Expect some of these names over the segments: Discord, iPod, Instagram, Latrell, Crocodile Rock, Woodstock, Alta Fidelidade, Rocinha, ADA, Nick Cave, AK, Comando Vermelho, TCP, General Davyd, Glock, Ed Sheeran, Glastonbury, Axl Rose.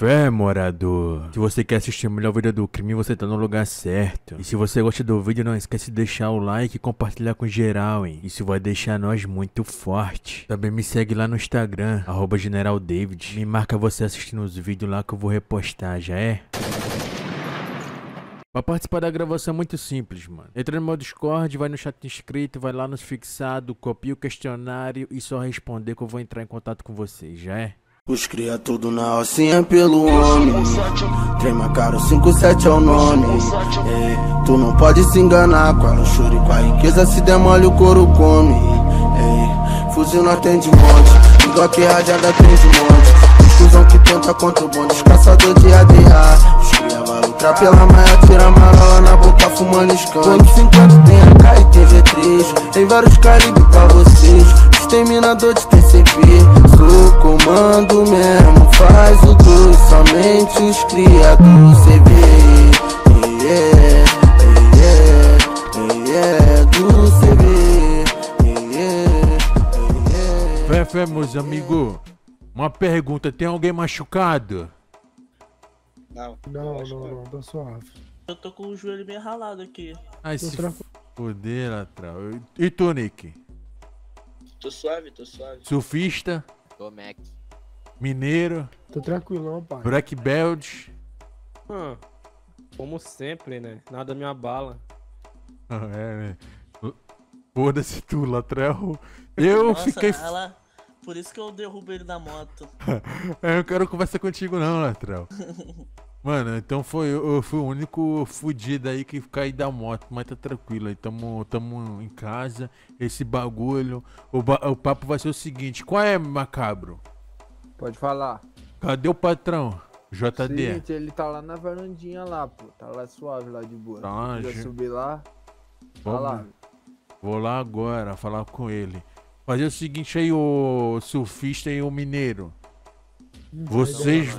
fé, morador. Se você quer assistir melhor o vídeo do crime, você tá no lugar certo. E se você gosta do vídeo, não esquece de deixar o like e compartilhar com geral, hein. Isso vai deixar nós muito forte. Também me segue lá no Instagram, @General Davyd. Me marca você assistindo os vídeos lá que eu vou repostar, já é? Pra participar da gravação é muito simples, mano. Entra no meu Discord, vai no chat inscrito, vai lá nos fixados, copia o questionário e só responder que eu vou entrar em contato com vocês, já é? Os cria tudo na alcinha pelo homem. Trema caro, 57 é o nome. Ei, tu não pode se enganar com a luxúria e com a riqueza. Se demole o couro come. Ei, fuzil não atende um monte, igual que radiada atende um monte. Discusão que tenta contra o bonde, os caçador de ADA. Os cria valutrar pela manhã, tira marola na boca fumando escante. 50 tem AK e tem V3, tem vários calibres pra vocês. Terminador de TCP, sou comando mesmo, faz o dois, somente os cria do CV, do CV, Fé, meus amigos, uma pergunta, tem alguém machucado? Não, tô suave. Eu tô com o joelho bem ralado aqui. Ai, se foder lá atrás. E tu, Nick? Tô suave, Surfista. Tô Mac. Mineiro. Tô tranquilão, pai. Black Belt. Como sempre, né? Nada me abala. É, né? Foda-se tu, Latrell. Nossa, por isso que eu derrubei ele da moto. É, eu não quero conversar contigo não, Latrell. Mano, então eu fui o único fudido aí que caí da moto, mas tá tranquilo aí, tamo em casa, esse bagulho, o papo vai ser o seguinte, qual é, macabro? Pode falar. Cadê o patrão, JD? Seguinte, ele tá lá na varandinha lá, pô, tá lá suave, lá de boa, tá, já subi lá, tá lá. Vou lá agora falar com ele. Fazer o seguinte aí, o surfista e o mineiro. Vocês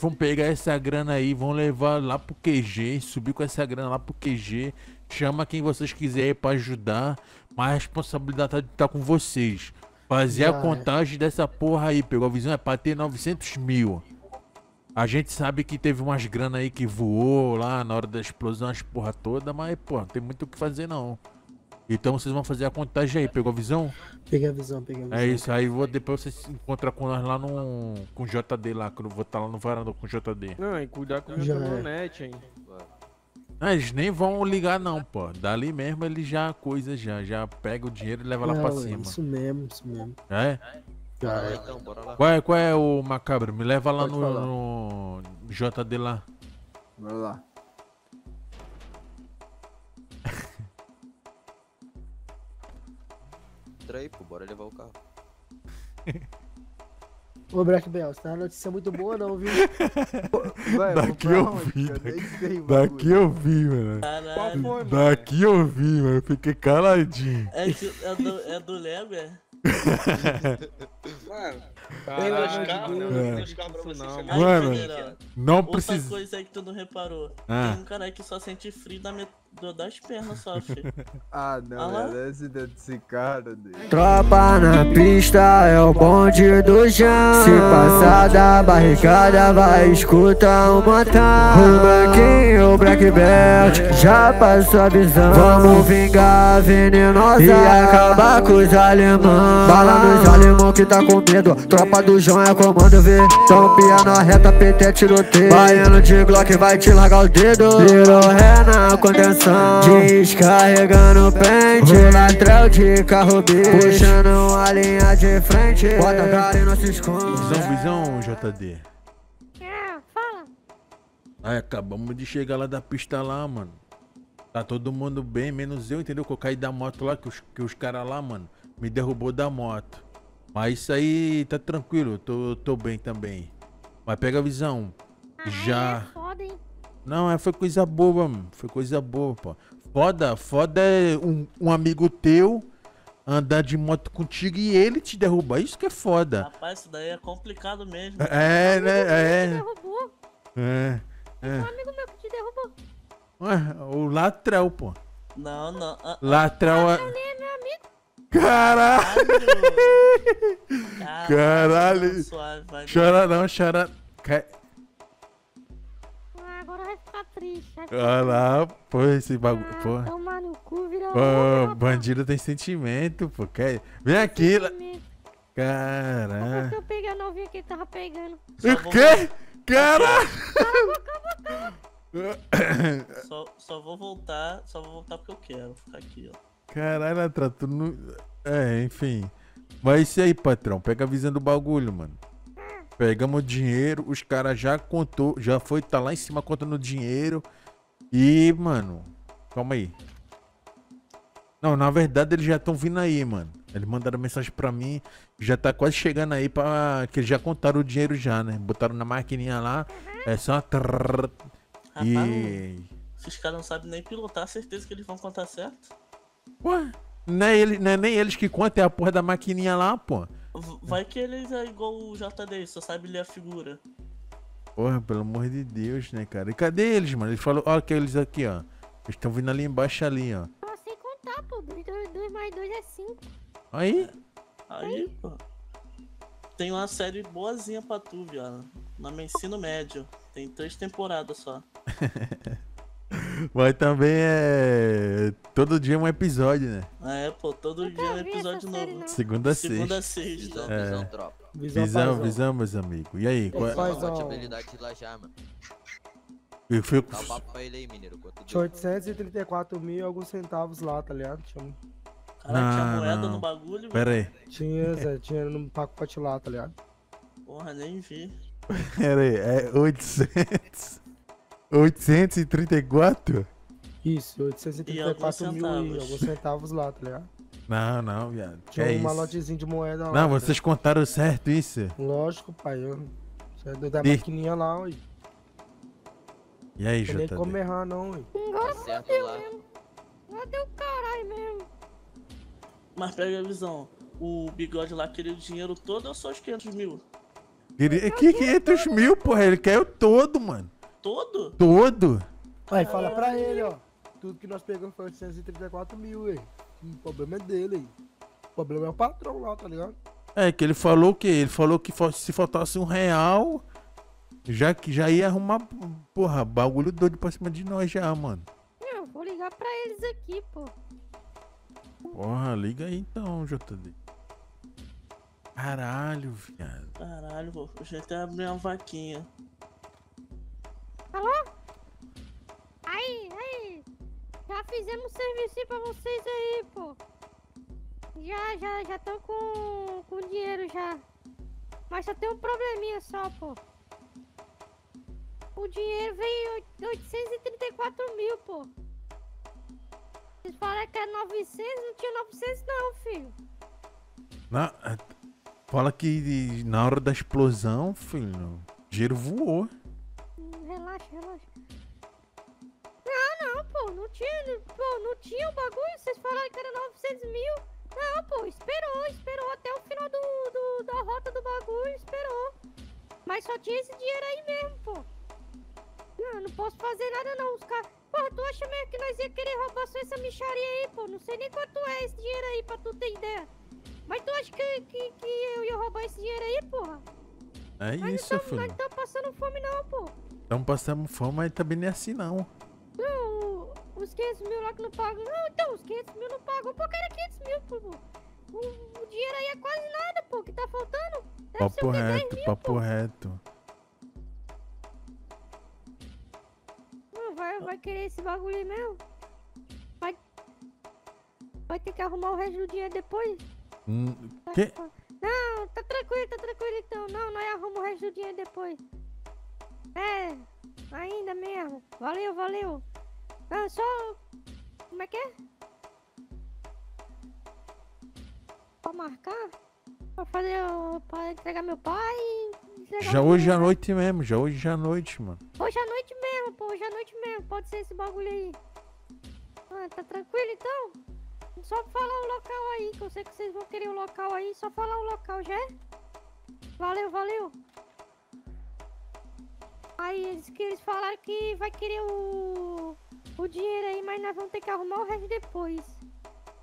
vão pegar essa grana aí, vão levar lá pro QG, subir com essa grana lá pro QG, chama quem vocês quiserem pra ajudar, mas a responsabilidade tá com vocês. Fazer a contagem dessa porra aí, pegou a visão, é pra ter 900 mil. A gente sabe que teve umas grana aí que voou lá na hora da explosão, as porra toda, mas porra, não tem muito o que fazer não. Então vocês vão fazer a contagem aí, pegou a visão? Peguei a visão, É isso, aí depois vocês se encontram com nós lá no... com o JD lá, que eu vou estar lá no varanda com o JD. Não, e cuidar com o JD, hein. Não, eles nem vão ligar não, pô. Dali mesmo ele já já pega o dinheiro e leva lá pra cima. Isso mesmo, É? Já é. Então, bora lá. Qual é o macabro? Me leva lá no JD lá. Bora lá. Aí, pô, bora levar o carro. Ô, Black Bell, essa notícia é muito boa não, viu? Daqui eu vi, mano. Caralho, daqui eu vi, mano. Fiquei caladinho. É do Lego, é? Mano, não precisa. Outra coisa aí que tu não reparou. Tem um cara aí que só sente frio das pernas só, filho. Não, esse cara dele. Tropa na pista é o bonde do chão. Se passar da barricada vai escutar o matar. O banquinho, o Black Belt já passou a visão. Vamos vingar a venenosa e acabar com os alemãos. Bala nos alemão que tá com medo. Tropa do João é comando V. Então piano reta, PT é tiroteio. Baiano de Glock vai te largar o dedo. Virou ré na contenção. Descarregando o pente, latrão de carro bicho, puxando a linha de frente. Bota a cara e não se esconde. Visão, JD. Fala. Aí acabamos de chegar lá da pista lá, mano. Tá todo mundo bem, menos eu, entendeu? Que eu caí da moto lá, que os caras lá, mano, me derrubou da moto. Mas isso aí tá tranquilo, tô bem também. Mas pega a visão. Não, foi coisa boba, mano. Foi coisa boa, pô. Foda é um amigo teu andar de moto contigo e ele te derrubar. Isso que é foda. Rapaz, isso daí é complicado mesmo. É, né? É. Um amigo meu que te derrubou. Ué, o Latrell, pô. Não. Latrell é meu amigo. Caralho. Chora não, chora. capricha. Olha lá, pô, esse bagulho. Ah, toma no cu, virou. Pô, bandido tem sentimento, pô. Quer... Vem aqui. Caralho. Eu pegando, eu vi que ele tava pegando. O quê? Caralho! Só vou voltar porque eu quero ficar aqui, ó. Caralho, Atra, tu não... É, enfim. Mas isso aí, patrão. Pega a visão do bagulho, mano. Pegamos o dinheiro, os caras já contou, já foi, tá lá em cima contando o dinheiro. E, mano, calma aí. Não, na verdade eles já estão vindo aí, mano. Eles mandaram mensagem pra mim, já tá quase chegando aí pra... Que eles já contaram o dinheiro já, né? Botaram na maquininha lá, é só... E... Se os caras não sabem nem pilotar, certeza que eles vão contar certo? Ué, não é, não é nem eles que contam, é a porra da maquininha lá, pô. Vai que eles é igual o JD, só sabe ler a figura. Porra, pelo amor de Deus, né, cara? E cadê eles, mano? Eles falam, ó, aqueles aqui, ó. Eles estão vindo ali embaixo, ali, ó. Eu sei contar, pô. 2 mais 2 é 5. Aí? Aí, pô. Tem uma série boazinha pra tu, viado. Nome é Ensino Médio. Tem 3 temporadas só. Mas também é... Todo dia é um episódio, né? É, pô, todo dia é um episódio novo. Segunda a sexta. É. Visão, tropa. Visão, meus amigos. E aí? Qual é a habilidade de lajar, mano? Eu fui... Dá o papo pra ele aí, mineiro. 834 mil e alguns centavos lá, tá ligado? Caralho, tinha moeda no bagulho, pera aí. Tinha, Zé, tinha no pacote lá, tá ligado? Porra, nem vi. Pera aí, é 800... 834? Isso, 834 mil e alguns centavos lá, tá ligado? Não, não, viado. Tinha um malotezinho de moeda lá. Não, vocês contaram certo isso? Lógico, pai. Você é da maquininha lá, ui. E aí, JD? Não tem como errar, não, ui. Nossa, deu caralho mesmo. Mas pega a visão. O bigode lá queria o dinheiro todo ou só os 500 mil? Que 500 mil, porra? Ele quer o todo, mano. Todo? Todo? Aí fala pra ele, ó. Tudo que nós pegamos foi 834 mil, ué. O problema é dele, aí. O problema é o patrão lá, tá ligado? É, que ele falou o quê? Ele falou que se faltasse R$1, já ia arrumar, porra, bagulho doido pra cima de nós já, mano. Não, vou ligar pra eles aqui, pô. Porra, liga aí então, JD. Caralho, viado. Caralho, vou já até abrir uma vaquinha. Alô? Aí, já fizemos um serviço pra vocês aí, pô. Já tô com dinheiro já. Mas só tem um probleminha só, pô. O dinheiro veio 834 mil, pô. Vocês falaram que era 900, não tinha 900 não, filho. Fala que na hora da explosão, filho, o dinheiro voou. Relaxa. Não, pô, não tinha o bagulho, vocês falaram que era 900 mil. Não, pô, esperou até o final da rota do bagulho, esperou. Mas só tinha esse dinheiro aí mesmo, pô. Não posso fazer nada não, os caras... Porra, tu acha mesmo que nós ia querer roubar só essa micharia aí, pô? Não sei nem quanto é esse dinheiro aí, pra tu ter ideia. Mas tu acha que eu ia roubar esse dinheiro aí, porra? É isso, filho. Nós não estamos passando fome não, pô. Então passamos fome, mas também não é assim não. Não, os 500 mil lá que não pagam. Não, então, os 500 mil não pagam. Pô, que era 500 mil, pô. O dinheiro aí é quase nada, pô, que tá faltando. Papo reto. Não, vai querer esse bagulho aí mesmo? Vai ter que arrumar o resto do dinheiro depois? Que? Não, tá tranquilo então. Não, nós arrumamos o resto do dinheiro depois. É, ainda mesmo. Valeu. Ah, só... Como é que é? Pra marcar? Pra entregar meu pai... Já hoje à noite mesmo, mano. Hoje à noite mesmo. Pode ser esse bagulho aí. Ah, tá tranquilo então? Só falar o local aí, que eu sei que vocês vão querer o local aí. Só falar o local, já é? Valeu. Aí eles falaram que vai querer o dinheiro aí, mas nós vamos ter que arrumar o resto depois.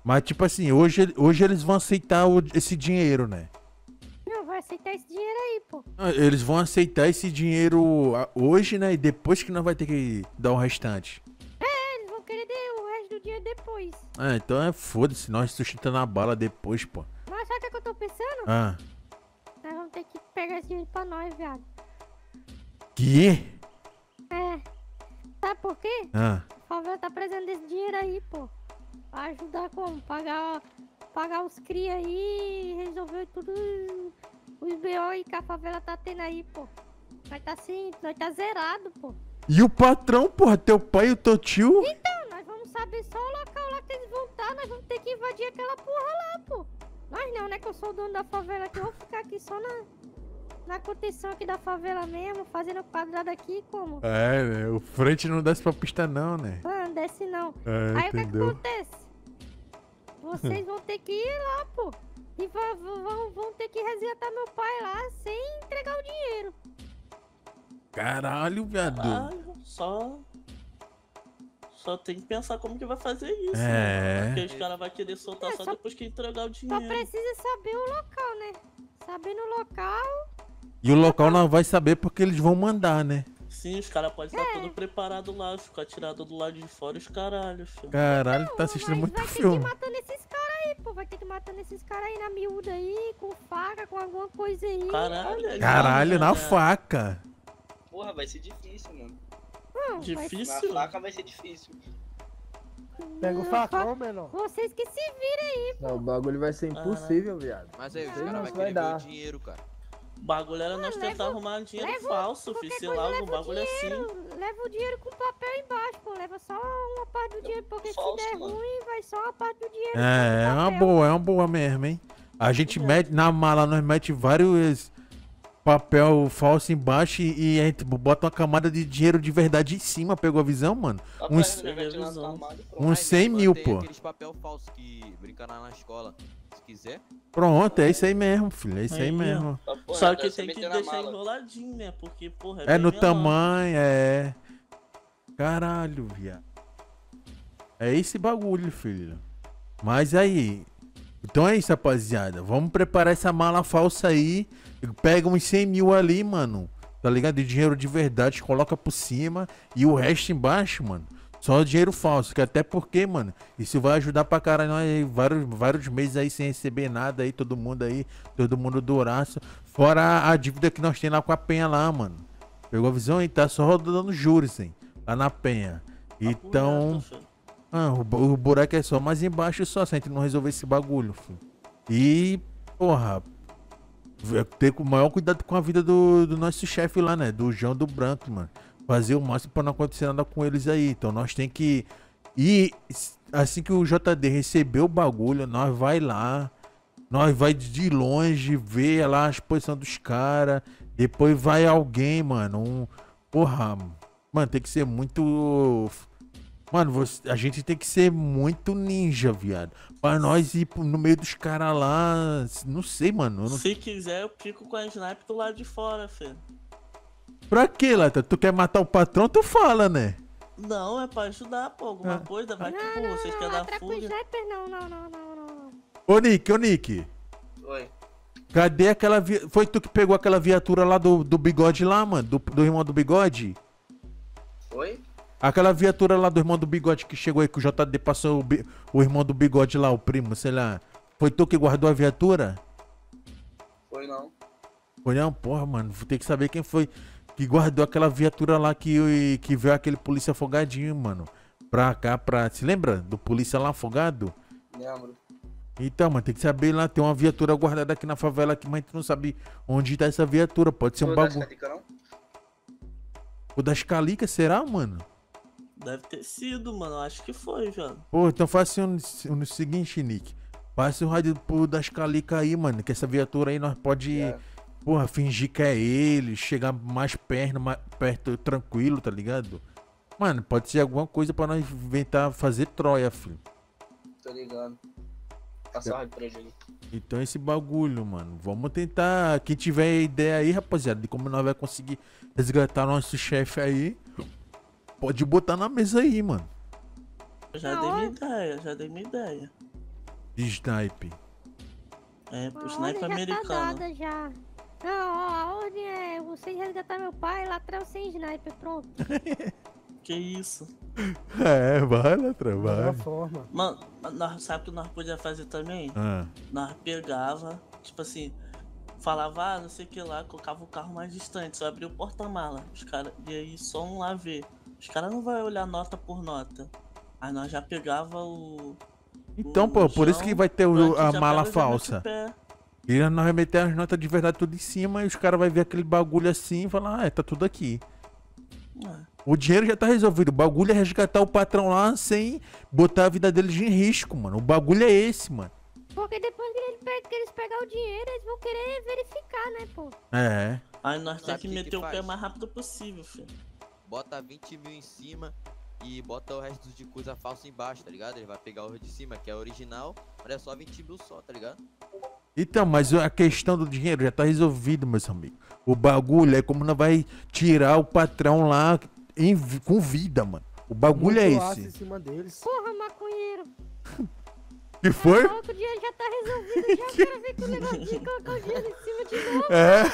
Mas tipo assim, hoje eles vão aceitar esse dinheiro, né? Não, vai aceitar aceitar esse dinheiro aí, pô. Eles vão aceitar esse dinheiro hoje, né? E depois que nós vai ter que dar o restante. É, eles vão querer dar o resto do dinheiro depois. É, então é foda-se. Nós sustentando a bala depois, pô. Mas sabe o que eu tô pensando? Ah. Nós vamos ter que pegar esse dinheiro pra nós, viado. Que? É. Sabe por quê? Ah. A favela tá precisando desse dinheiro aí, pô. Pra ajudar como? Pagar os cria aí, resolver tudo os BO e que a favela tá tendo aí, pô. Nós tá assim, nós tá zerado, pô. E o patrão, porra, teu pai e o teu tio? Então, nós vamos saber só o local lá que eles vão estar, nós vamos ter que invadir aquela porra lá, pô. Nós não, né, que eu sou o dono da favela aqui, eu vou ficar aqui só na contenção aqui da favela mesmo, fazendo quadrado aqui, como? É, o frente não desce pra pista não, né? Ah, não desce não. É, aí entendeu. O que acontece? Vocês vão ter que ir lá, pô. E vão ter que resgatar meu pai lá sem entregar o dinheiro. Caralho, viado. Caralho, só tem que pensar como que vai fazer isso. É. Né? Porque os caras vão querer soltar só depois que entregar o dinheiro. Só precisa saber o local, né? Sabendo o local... E o local não vai saber porque eles vão mandar, né? Sim, os caras podem estar tudo preparado lá, ficar tirado do lado de fora os caralhos. Caralho, não, tá assistindo muito filme. Vai ter que ir matando esses caras aí, pô. Vai ter que ir matando esses caras aí na miúda aí, com faca, com alguma coisa aí. Caralho, na faca. Porra, vai ser difícil, mano. Difícil? Na faca vai ser difícil. Pega o facão, menor. Vocês que se virem aí, pô. Não, o bagulho vai ser impossível, viado. Mas aí, os caras vão querer o dinheiro, cara. O bagulho era nós tentar arrumar dinheiro falso, sei lá, algum bagulho assim. Leva o dinheiro com papel embaixo, pô. Leva só uma parte do dinheiro, porque se der ruim, vai só uma parte do dinheiro. É uma boa mesmo, hein? A gente mete na mala, nós mete vários papel falso embaixo e a gente bota uma camada de dinheiro de verdade em cima. Pegou a visão, mano? Uns 100 mil, pô. Aqueles papel falso que brinca na escola. Quiser. Pronto, é isso aí mesmo, filho. É isso aí mesmo. Tá, porra, só que tem que deixar enroladinho, né? Porque, porra, é no tamanho, é. Caralho, viado. É esse bagulho, filho. Mas aí. Então é isso, rapaziada. Vamos preparar essa mala falsa aí. Pega uns 100 mil ali, mano. Tá ligado? De dinheiro de verdade. Coloca por cima. E o resto embaixo, mano. Só dinheiro falso, que até porque, mano, isso vai ajudar pra caralho nós aí, vários meses aí sem receber nada aí, todo mundo do Horácio. Fora a dívida que nós tem lá com a Penha lá, mano. Pegou a visão aí? Tá só rodando juros, hein? Lá na Penha. Então, o buraco é só mais embaixo só, se a gente não resolver esse bagulho, filho. E, porra, ter o maior cuidado com a vida do nosso chefe lá, né? Do João do Branco, mano. Fazer o máximo pra não acontecer nada com eles aí. Então nós tem que ir. Assim que o JD receber o bagulho, nós vai lá. Nós vai de longe, ver lá a exposição dos caras. Depois vai alguém, mano. Porra, mano, tem que ser muito... Mano, a gente tem que ser muito ninja, viado. Pra nós ir no meio dos caras lá... Não sei, mano. Eu não... Se quiser, eu fico com a sniper do lado de fora, filho. Pra que, Lata? Tu quer matar o patrão, tu fala, né? Não, é pra ajudar, pô. Alguma coisa, vai que, pô, vocês querem dar fuga. Não. Ô, Nick. Oi. Cadê aquela... Foi tu que pegou aquela viatura lá do bigode lá, mano? Do irmão do bigode? Oi? Aquela viatura lá do irmão do bigode que chegou aí, que o JD passou o irmão do bigode lá, o primo, sei lá. Foi tu que guardou a viatura? Foi não. Foi não? Porra, mano. Vou ter que saber quem foi... Que guardou aquela viatura lá que veio aquele polícia afogadinho, mano. Pra cá, pra... Se lembra do polícia lá afogado? Lembro. Então, mano, tem que saber lá. Tem uma viatura guardada aqui na favela, aqui, mas a gente não sabe onde tá essa viatura. Pode ser um bagulho. O das Calicas, não? O das Calicas, será, mano? Deve ter sido, mano. Acho que foi, já. Pô, então faça o seguinte, Nick. Faça o rádio pro das Calicas aí, mano. Que essa viatura aí nós pode... Yeah. Porra, fingir que é ele, chegar mais perto, tranquilo, tá ligado? Mano, pode ser alguma coisa pra nós inventar fazer Troia, filho. Tô ligado. Passar rápido pra gente. Então esse bagulho, mano. Vamos tentar. Quem tiver ideia aí, rapaziada, de como nós vamos conseguir resgatar nosso chefe aí, pode botar na mesa aí, mano. Já dei minha ideia. De sniper. É, pro sniper americano. Já tá dada, já. A ordem é você resgatar meu pai, Latrão sem sniper, pronto. Que isso? É, vai, Latrão, vai. Mano, nós, sabe o que nós podíamos fazer também? Ah. Nós pegava, tipo assim, falava, ah, não sei o que lá, colocava o carro mais distante, só abria o porta-mala. Os caras, e aí só um lá ver. Os caras não vão olhar nota por nota. Aí nós já pegava o... Então, pô, por isso que vai ter a mala falsa. E nós vamos meter as notas de verdade tudo em cima e os caras vão ver aquele bagulho assim e falar, ah, tá tudo aqui. O dinheiro já tá resolvido, o bagulho é resgatar o patrão lá sem botar a vida deles em risco, mano. O bagulho é esse, mano. Porque depois que eles pegar o dinheiro, eles vão querer verificar, né, pô? É. Aí nós temos que meter o pé mais rápido possível, filho. Bota 20 mil em cima e bota o resto de coisa falsa embaixo, tá ligado? Ele vai pegar o de cima, que é original, mas é só 20 mil só, tá ligado? Então, mas a questão do dinheiro já tá resolvido, meus amigos. O bagulho é como não vai tirar o patrão lá com vida, mano. O bagulho é esse. Em cima deles. Porra, maconheiro. Que foi? O outro dia já tá resolvido, já quero ver que o negocinho colocar o dinheiro em cima de novo. É.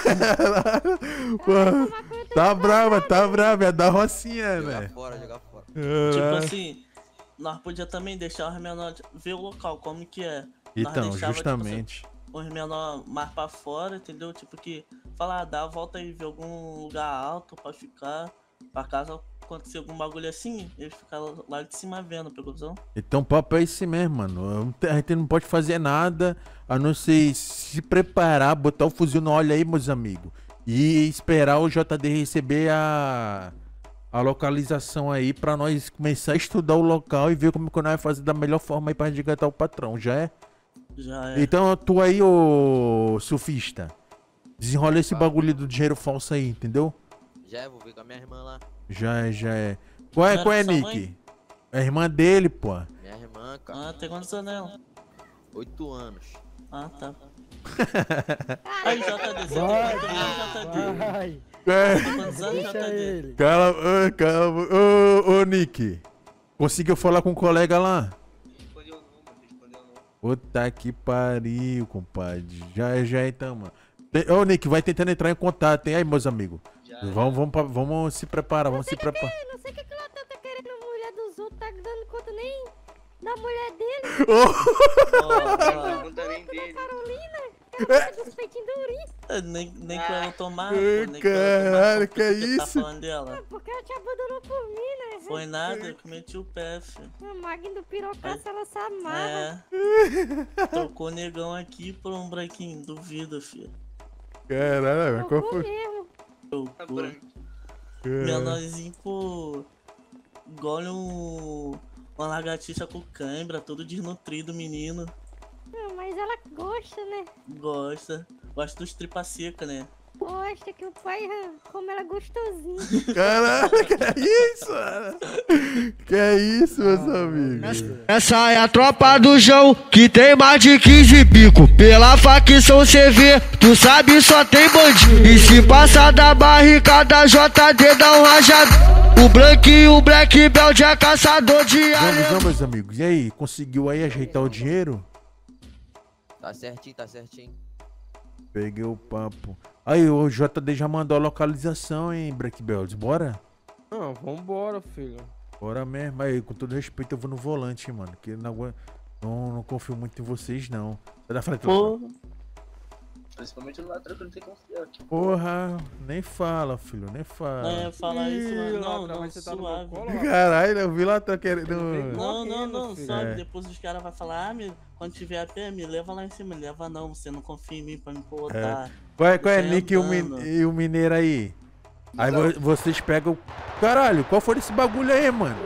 Tá brava, tá brava. É da Rocinha, né? Jogar fora, jogar fora. Tipo assim, nós podíamos também deixar os menores ver o local, como que é. Então, justamente. Os menores mais pra fora, entendeu? Tipo que, falar, dá a volta aí, ver algum lugar alto pra ficar, pra casa acontecer algum bagulho assim, eles ficaram lá de cima vendo, pegou visão? Então o papo é esse mesmo, mano. A gente não pode fazer nada, a não ser se preparar, botar o fuzil no olho aí, meus amigos. E esperar o JD receber a localização aí pra nós começar a estudar o local e ver como que nós vamos fazer da melhor forma aí pra resgatar o patrão, já é? Já é. Então tu aí, ô surfista, desenrola esse bagulho do dinheiro falso aí, entendeu? Já é, vou ver com a minha irmã lá. Já é, já é. Qual é Nick? Mãe? É a irmã dele, pô. Minha irmã, cara. Ah, tem quantos anos? 8 anos. Ah, tá. Aí, JD, vai. Tem quantos anos, JD? Calma. Ô, Nick. Conseguiu falar com um colega lá? Puta que pariu, compadre. Já então, mano. Ô, Nick, vai tentando entrar em contato, hein? Aí, meus amigos. Vamos se preparar, vamos se preparar. Não sei o que o Latrão tá querendo a mulher dos outros, tá dando conta nem da mulher dele. Oh. Não tá nem dele. Nem que ela tomar. Caralho, que é isso? Porque ela te abandonou por mim, né? Foi nada, eu meti o pé, filho. A maguinha do pirocaço, ela se amarra. É. Tocou negão aqui por um branquinho, duvido, filho. Caralho, qual foi? Menorzinho com... Igual uma lagartixa com cãibra, todo desnutrido, menino. Não, mas ela gosta, né? Gosta. Gosta dos tripa seca, né? Gosta, que o pai come ela gostosinho. Caralho, que é isso, mano? Que é isso, meus amigos? Essa é a tropa do João, que tem mais de 15 bico. Pela facção CV, tu sabe, só tem bandido. E se passar da barricada, JD dá um rajado. O branquinho, o black belt é caçador de arame. Vamos, meus amigos. E aí, conseguiu aí ajeitar o dinheiro? Tá certinho, tá certinho. Peguei o papo. Aí, o JD já mandou a localização, hein, Black Belt. Bora? Não, vambora, filho. Bora mesmo. Aí, com todo respeito, eu vou no volante, mano. Que não confio muito em vocês, não. Sai da frente, Latrão. Principalmente no Latrão, que eu não sei confiar. Porra, nem fala, filho, nem fala. Não, ia falar isso, mano. Não, mas você tá suave. Caralho, eu vi Latrão querendo... Não, sabe? Depois os caras vão falar, ah, meu... Quando tiver a PM, me leva lá em cima, me leva não, você não confia em mim pra me botar. Qual é Nick e o Mineiro aí? Aí vocês pegam... Caralho, qual foi esse bagulho aí, mano?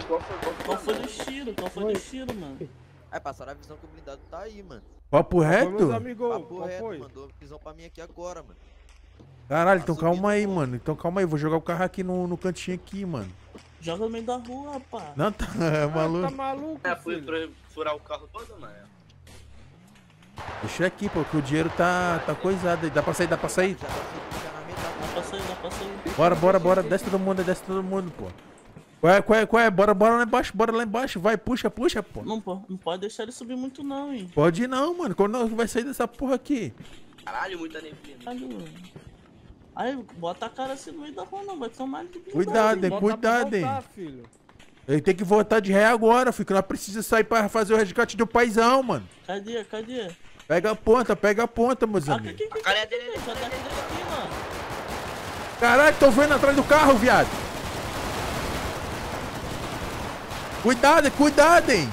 Qual foi o tiro, mano? Aí passaram a visão que o blindado tá aí, mano. Papo reto? Papo reto, mandou visão pra mim aqui agora, mano. Caralho, então calma aí, mano. Então calma aí, vou jogar o carro aqui no cantinho aqui, mano. Joga no meio da rua, rapaz. Não, tá maluco. Tá maluco, filho. Fui furar o carro todo, mano. Deixa aqui, pô, que o dinheiro tá coisado aí. Dá pra sair? Dá pra sair. Bora. Desce todo mundo, pô. Qual é? Bora lá embaixo, Vai, puxa, pô. Não pode deixar ele subir muito não, hein. Pode não, mano. Quando vai sair dessa porra aqui? Caralho, muita neblina. Aí bota a cara assim no meio da rua, não, vai tomar ele de blindado. Cuidado, hein, cuidado, hein. Ele tem que voltar de ré agora, filho, que nós precisamos sair pra fazer o resgate do paizão, mano. Cadê, cadê? Pega a ponta, meus amigos. A cara dele, ele só tá aqui, mano. Caralho, tô vendo atrás do carro, viado. Cuidado, cuidado, hein.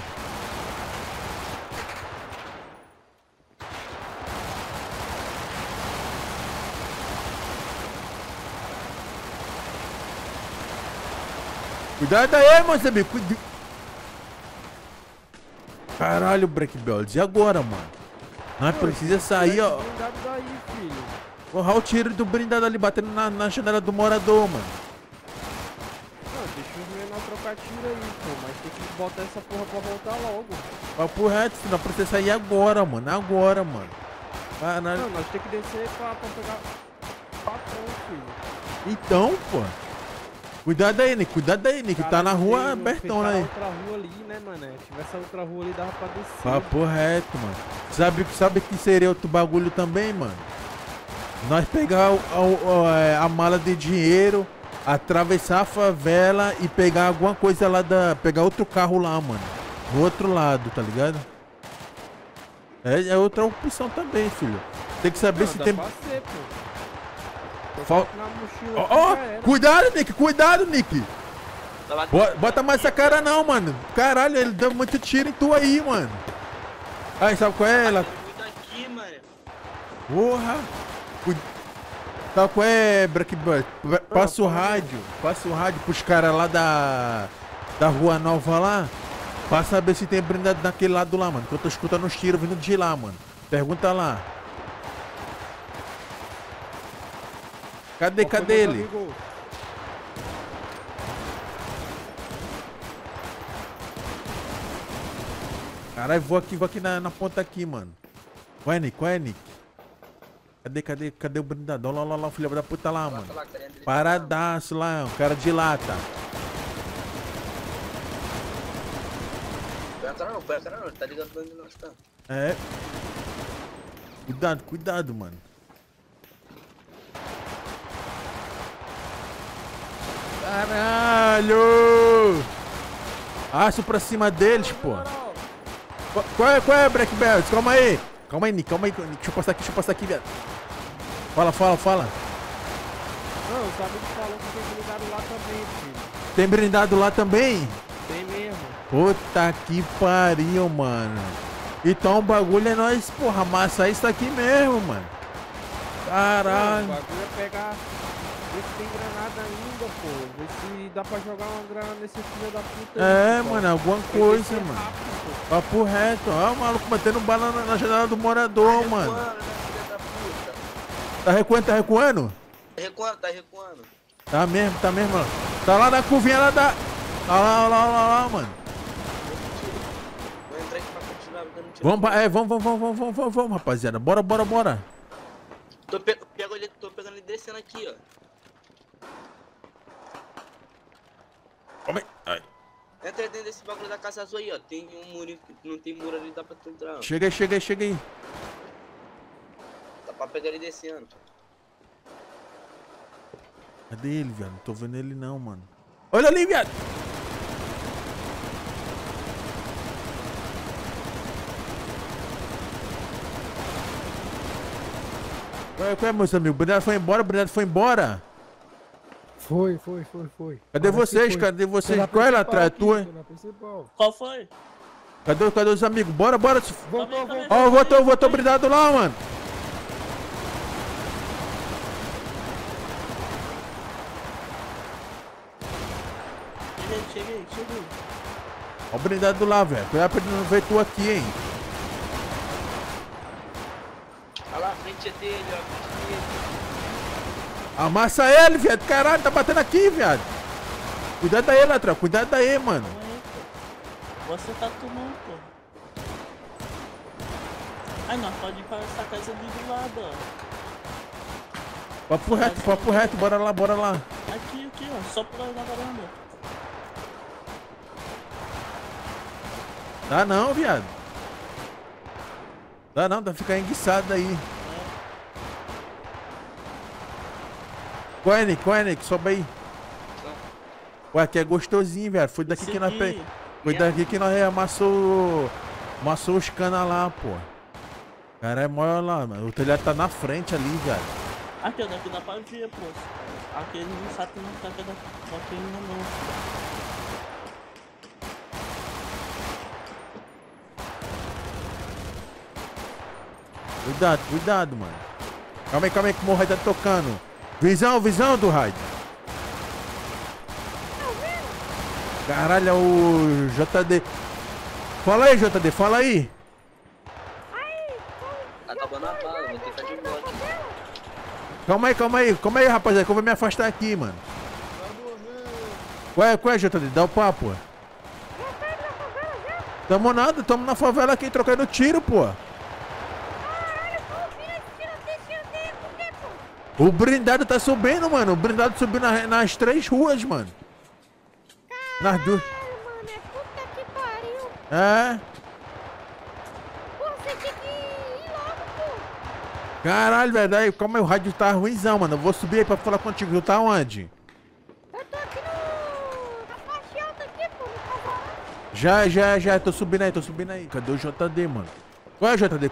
Cuidado aí, meus amigos. Caralho, Black Belt. E agora, mano? Nós precisa sair, ó. Corrar o tiro do blindado ali, batendo na janela do morador, mano. Não, deixa os meninos trocar tiro aí, pô. Mas tem que botar essa porra pra voltar logo. Papo reto, senão precisa sair agora, mano. Agora, mano. Caralho. Não, nós temos que descer pra pegar patrão, filho. Então, pô. Cuidado aí, Nick, cara, tá na rua abertona aí. Outra rua ali, né, mané? Se tivesse outra rua ali, dava pra descer. Papo reto, mano. Sabe que seria outro bagulho também, mano? Nós pegar a mala de dinheiro, atravessar a favela e pegar alguma coisa lá da... Pegar outro carro lá, mano. Do outro lado, tá ligado? É outra opção também, filho. Tem que saber. Não, se tem... Falta na mochila. Ó, cuidado, Nick, cuidado, Nick. Bota mais essa cara não, mano. Caralho, ele deu muito tiro em tu aí, mano. Aí, sabe qual é ela? Porra. Sabe qual é, Blackbird? Passa o rádio pros caras lá da Rua Nova lá. Pra saber se tem blindado daquele lado lá, mano. Que eu tô escutando os tiros vindo de lá, mano. Pergunta lá. Cadê ele? Caralho, vou aqui na ponta aqui, mano. Qual é, Nick? Cadê o blindadão? Olha lá, o filho da puta lá, mano. Paradaço lá, o cara de lata. Não, tá ligado pra onde nós estamos. É. Cuidado, cuidado, mano. Caralho! Aço pra cima deles, pô. Qual é, Black Belt? Calma aí. Calma aí, Nick. Calma aí. Deixa eu passar aqui, viado. Fala. Não, os amigos falaram que tem blindado lá também, filho. Tem blindado lá também? Tem mesmo. Puta que pariu, mano. Então o bagulho é nós, porra, amassar isso aqui mesmo, mano. Caralho. Não, o bagulho é pegar... Vê se tem granada ainda, pô. Vê se dá pra jogar uma granada nesse filho da puta. É, aí, mano, cara. Alguma coisa, mano. Rápido, papo reto. Ó, o maluco batendo bala na janela do morador, tá mano. Recuando, né, filho da puta? Tá recuando. Tá mesmo, mano. Tá lá na curvinha lá da... Olha lá, mano. Vou entrar aqui pra continuar dando tiro. Vamos, rapaziada. Bora. Tô pegando ele descendo aqui, ó. Entra dentro desse bagulho da casa azul aí, ó. Tem um muro, não tem muro ali, dá pra tu entrar. Chega aí. Dá pra pegar ele descendo. Cadê ele, viado? Não tô vendo ele não, mano. Olha ali, viado! Qual é, meus amigos? O blindado foi embora, Foi. Cadê vocês? Qual é lá atrás? Tu, hein? Qual foi? Cadê os amigos? Bora. Ó, voltou blindado lá, mano. Cheguei. Ó, o blindado lá, velho. Tu é pra não ver tu aqui, hein? Olha lá, a frente é dele, ó. Amassa ele, viado. Caralho, tá batendo aqui, viado. Cuidado aí, Latra. Cuidado aí, mano. Você tá tomando, pô. Ai, nós pode ir pra essa casa ali do lado, ó. Papo reto. Bora lá. Aqui, ó. Só pra na varanda. Dá não, viado. Dá não, dá pra ficar enguiçado aí. Koenig, sobe aí. Ué, aqui é gostosinho, velho. Foi daqui que nós pegamos. Foi daqui que nós amassou os canas lá, pô. Cara, é maior lá, mano. O telhado tá na frente ali, velho. Aqui, ó, daqui dá pra ver, pô. Aqui ele não sabe que não tá aqui não. Cuidado, cuidado, mano. Calma aí que o meu raio tá tocando. Visão do raio. Caralho, o JD. Fala aí, JD. Tá acabando a bala, vou tentar de novo. Calma aí, rapaziada, que eu vou me afastar aqui, mano. Qual é, JD? Dá o papo. Tamo nada, tamo na favela aqui, trocando tiro, pô. O blindado tá subindo, mano. O blindado subiu nas três ruas, mano. Caralho, nas duas. Mano, é puta que pariu. É. Pô, você tem que ir logo, pô. Caralho, velho. Calma aí, o rádio tá ruimzão, mano. Eu vou subir aí pra falar contigo. Tu tá onde? Eu tô aqui na faixa alta aqui, pô. Já. Tô subindo aí. Cadê o JD, mano? Qual é, JD?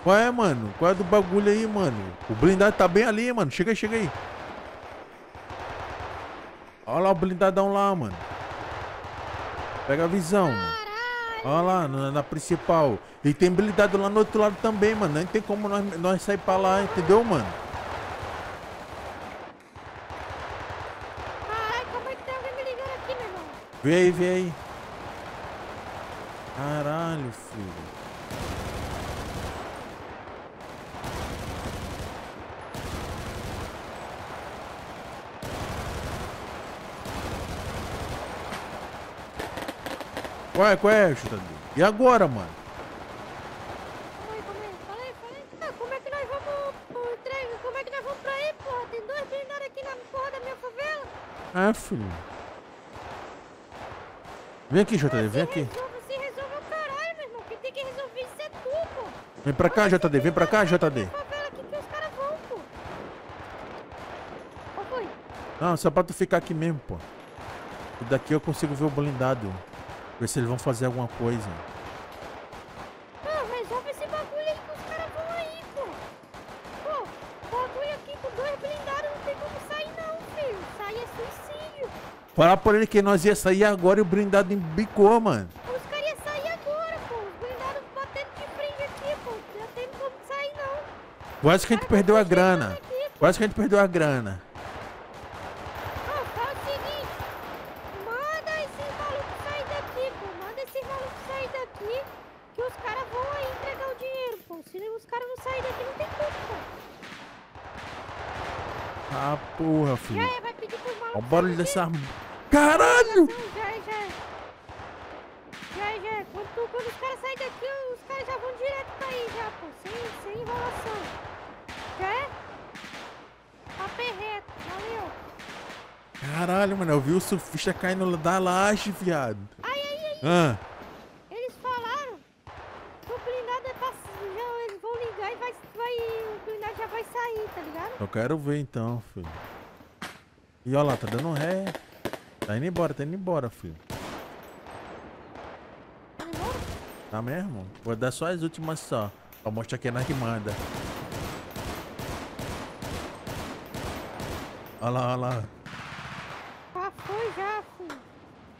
Qual é, mano? Qual é do bagulho aí, mano? O blindado tá bem ali, mano. Chega aí. Olha lá o blindadão lá, mano. Pega a visão, mano. Olha lá, na principal. E tem blindado lá no outro lado também, mano. Nem tem como nós sair pra lá, entendeu, mano? Caralho, como é que tem alguém me ligando aqui, meu irmão? Vê aí. Caralho, filho. Qual é, chutador? E agora, mano? Falei. Ah, como é que nós vamos pra aí, porra? Tem dois blindados aqui na porra da minha favela. Ah, filho. Vem aqui, JD, vem aqui. Se resolve o caralho, meu irmão. Quem tem que resolver isso é tu, pô. Vem pra cá, JD. Qual foi? Não, só pra tu ficar aqui mesmo, pô. E daqui eu consigo ver o blindado. Ver se eles vão fazer alguma coisa. Ah, resolve esse bagulho aí que os caras vão aí, pô. Pô, bagulho aqui com dois blindados não tem como sair não, filho. Sair é suicídio. Falar por ele que nós ia sair agora e o blindado embicou, mano. Os caras iam sair agora, pô. Os blindados batendo de frente aqui, pô. Não tem como sair não. Quase que a gente perdeu a grana. Ah, porra, filho. Já é, vai pedir pro maluco. Olha o barulho dessa arma. Caralho! Já. Quando os caras saem daqui, os caras já vão direto pra aí, já, pô. Sem enrolação. Já é? Papo reto, valeu. Caralho, mano. Eu vi o surfista caindo da laje, viado. Ai. Ah. Eles falaram que o blindado é passivo. Já, eles vão ligar e o blindado já vai sair, tá ligado? Eu quero ver então, filho. E olha lá, tá dando ré. Tá indo embora, filho. Tá mesmo? Vou dar só as últimas só. Pra mostrar que é na rimada. Olha lá. Já foi, filho.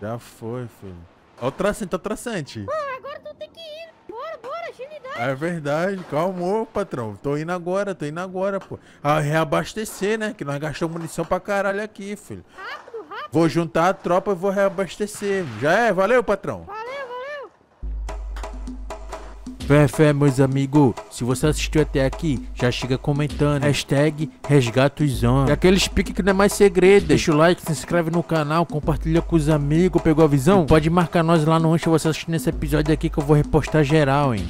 Já foi, filho. Olha o traçante, agora tu tem que ir. Bora, agilidade. É verdade, calma, patrão. Tô indo agora, pô. Ah, reabastecer, né? Que nós gastamos munição pra caralho aqui, filho. Rápido. Vou juntar a tropa e vou reabastecer. Já é, valeu, patrão. Valeu. Fé, meus amigos. Se você assistiu até aqui, já chega comentando. #resgataosHomens. É aqueles piques que não é mais segredo. Deixa o like, se inscreve no canal, compartilha com os amigos. Pegou a visão? E pode marcar nós lá no Ancha você assistir nesse episódio aqui que eu vou repostar geral, hein.